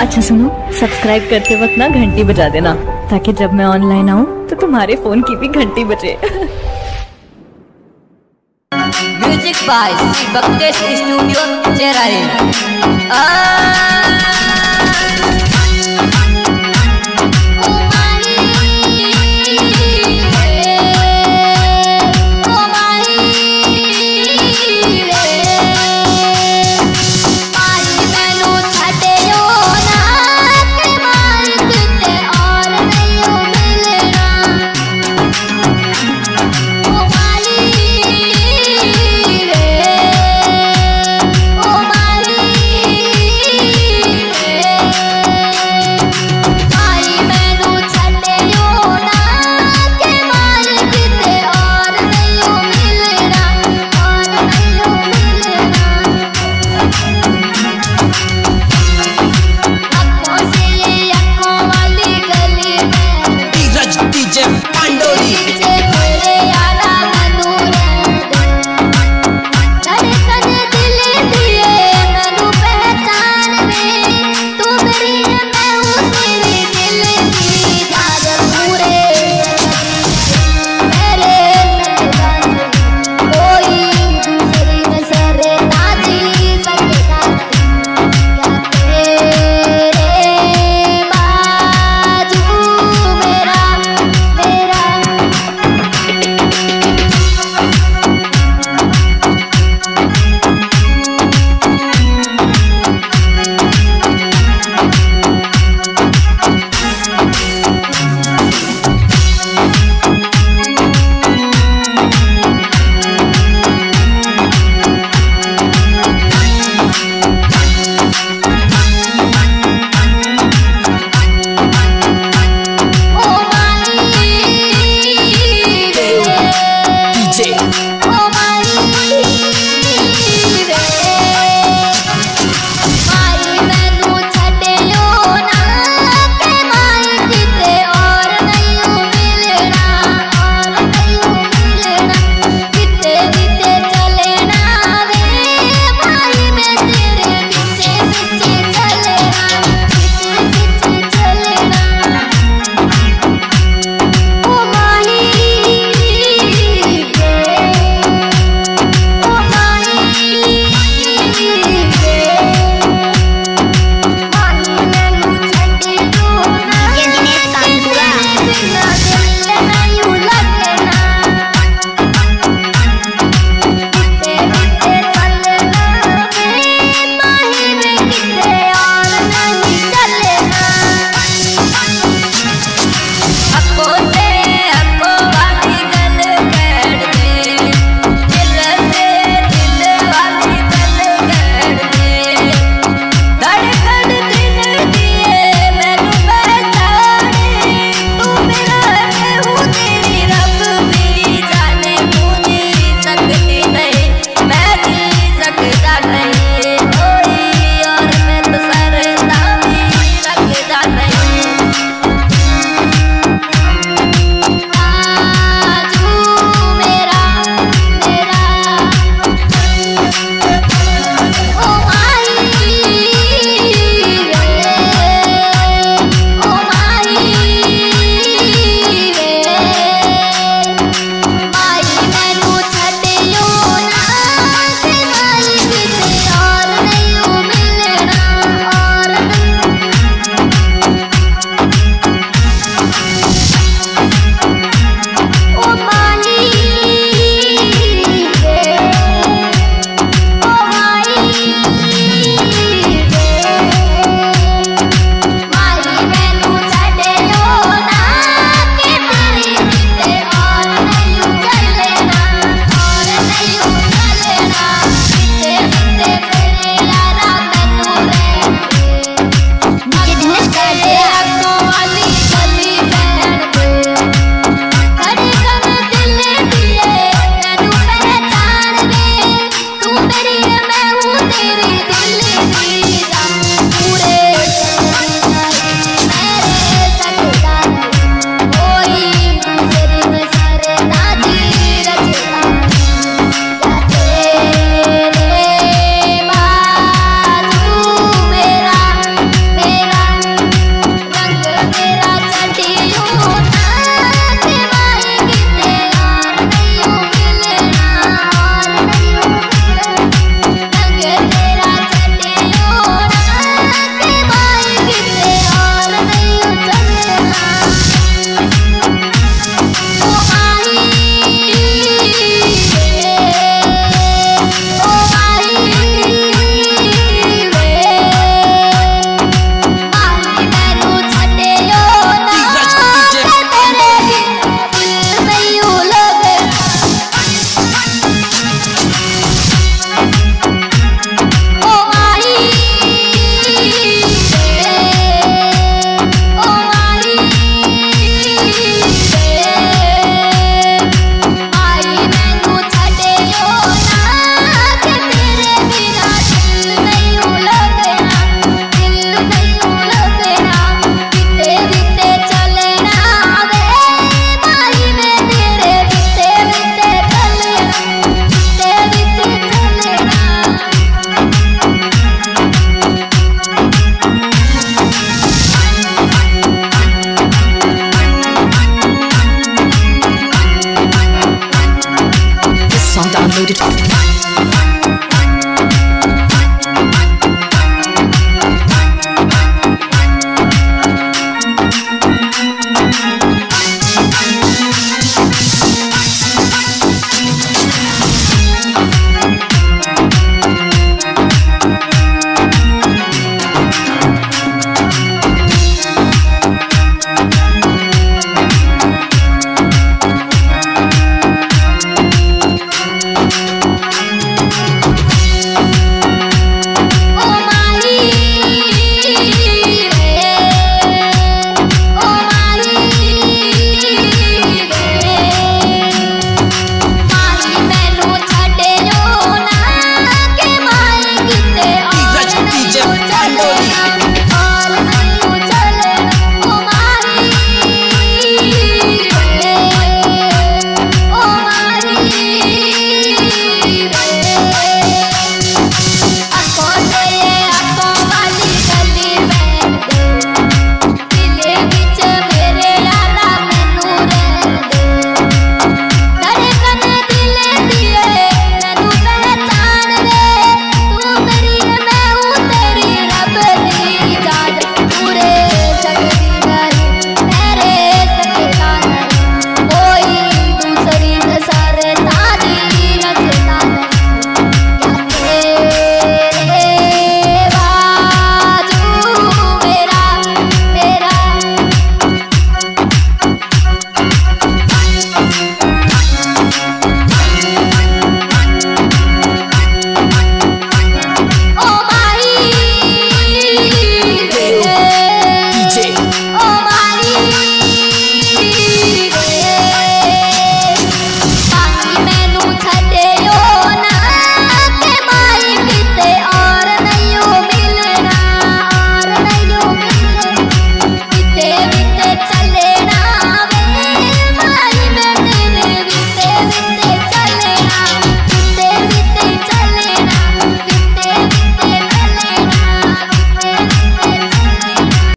अच्छा सुनो, सब्सक्राइब करते वक्त ना घंटी बजा देना ताकि जब मैं ऑनलाइन आऊँ तो तुम्हारे फोन की भी घंटी बजे। Music by Shri Baktesh studio Cherai.